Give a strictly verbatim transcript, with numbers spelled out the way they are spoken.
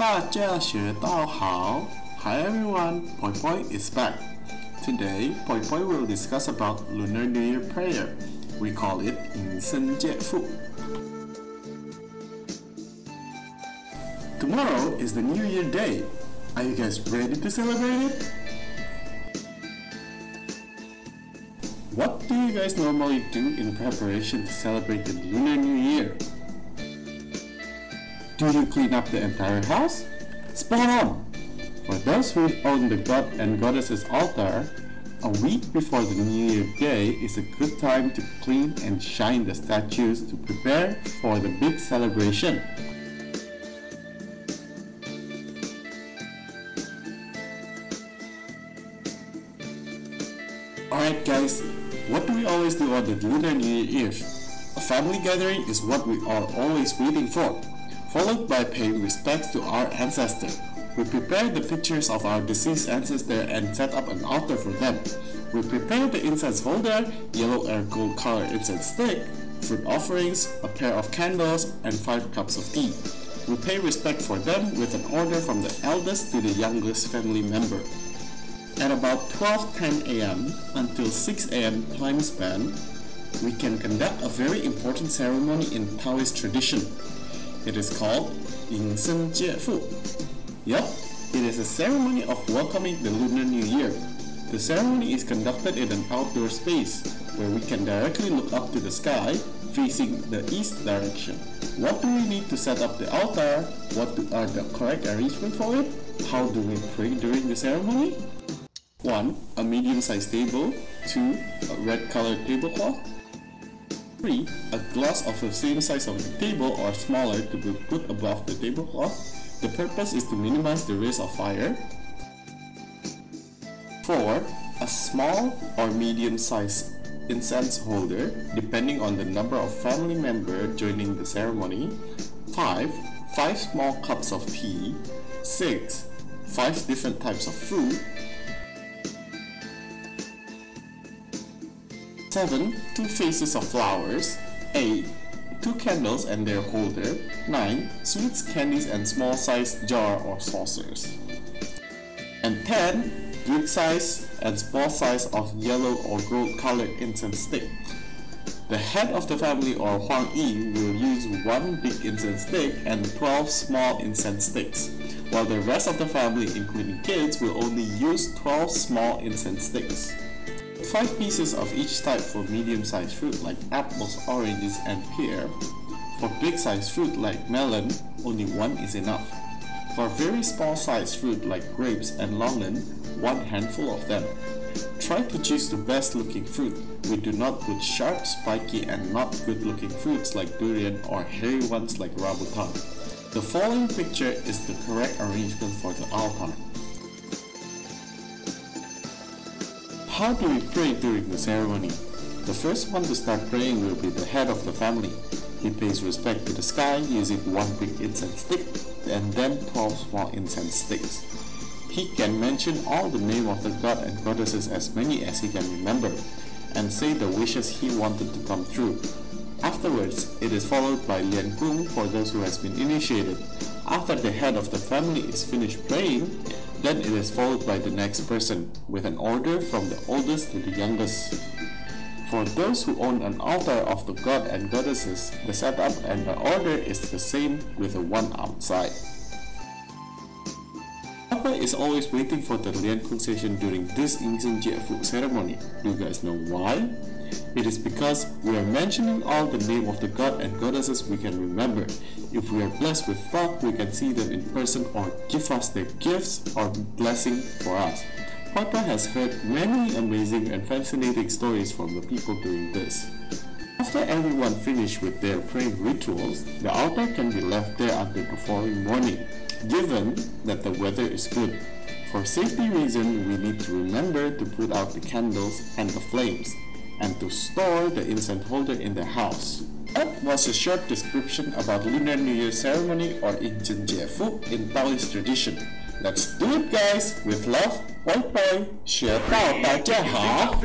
Hi everyone, Poi Poi is back. Today, Poi Poi will discuss about Lunar New Year prayer. We call it Ying Shen Jie Fu. Tomorrow is the New Year Day. Are you guys ready to celebrate it? What do you guys normally do in preparation to celebrate the Lunar New Year? Do you clean up the entire house? Spot on! For those who own the god and goddess's altar, a week before the New Year Day is a good time to clean and shine the statues to prepare for the big celebration. Alright guys, what do we always do on the Lunar New Year Eve? A family gathering is what we are always waiting for, followed by paying respects to our ancestor. We prepare the pictures of our deceased ancestor and set up an altar for them. We prepare the incense holder, yellow or gold color incense stick, fruit offerings, a pair of candles, and five cups of tea. We pay respect for them with an order from the eldest to the youngest family member. At about twelve ten a m until six a m time span, we can conduct a very important ceremony in Taoist tradition. It is called Ying Shen Jie Fu. Yup, it is a ceremony of welcoming the Lunar New Year. The ceremony is conducted in an outdoor space where we can directly look up to the sky facing the east direction. What do we need to set up the altar? What do, are the correct arrangement for it? How do we pray during the ceremony? one. A medium-sized table. two. A red-colored tablecloth. three. A glass of the same size of the table or smaller to be put above the tablecloth. The purpose is to minimize the risk of fire. four. A small or medium-sized incense holder, depending on the number of family members joining the ceremony. five. five small cups of tea. six. five different types of food. seven. two faces of flowers. eight. two candles and their holder. nine. Sweets, candies, and small size jar or saucers. And ten. Good size and small size of yellow or gold colored incense stick. The head of the family or Huang Yi will use one big incense stick and twelve small incense sticks, while the rest of the family including kids will only use twelve small incense sticks. five pieces of each type for medium-sized fruit like apples, oranges, and pear. For big-sized fruit like melon, only one is enough. For very small-sized fruit like grapes and longan, one handful of them. Try to choose the best-looking fruit. We do not put sharp, spiky, and not good-looking fruits like durian or hairy ones like rambutan. The following picture is the correct arrangement for the altar. How do we pray during the ceremony? The first one to start praying will be the head of the family. He pays respect to the sky using one big incense stick and then twelve small incense sticks. He can mention all the name of the god and goddesses, as many as he can remember, and say the wishes he wanted to come true. Afterwards, it is followed by Lian Kung for those who has been initiated. After the head of the family is finished praying, then it is followed by the next person, with an order from the oldest to the youngest. For those who own an altar of the god and goddesses, the setup and the order is the same with the one outside. Papa is always waiting for the Lian Kung session during this Ying Shen Jie Fu ceremony. Do you guys know why? It is because we are mentioning all the name of the god and goddesses we can remember. If we are blessed with luck, we can see them in person or give us their gifts or blessing for us. Papa has heard many amazing and fascinating stories from the people doing this. After everyone finished with their praying rituals, the altar can be left there until the following morning, given that the weather is good. For safety reasons, we need to remember to put out the candles and the flames, and to store the incense holder in the house. That was a short description about Lunar New Year ceremony or Ying Shen Jie Fu in Taoist tradition. Let's do it guys! With love, Poi Poi, 学到大家好!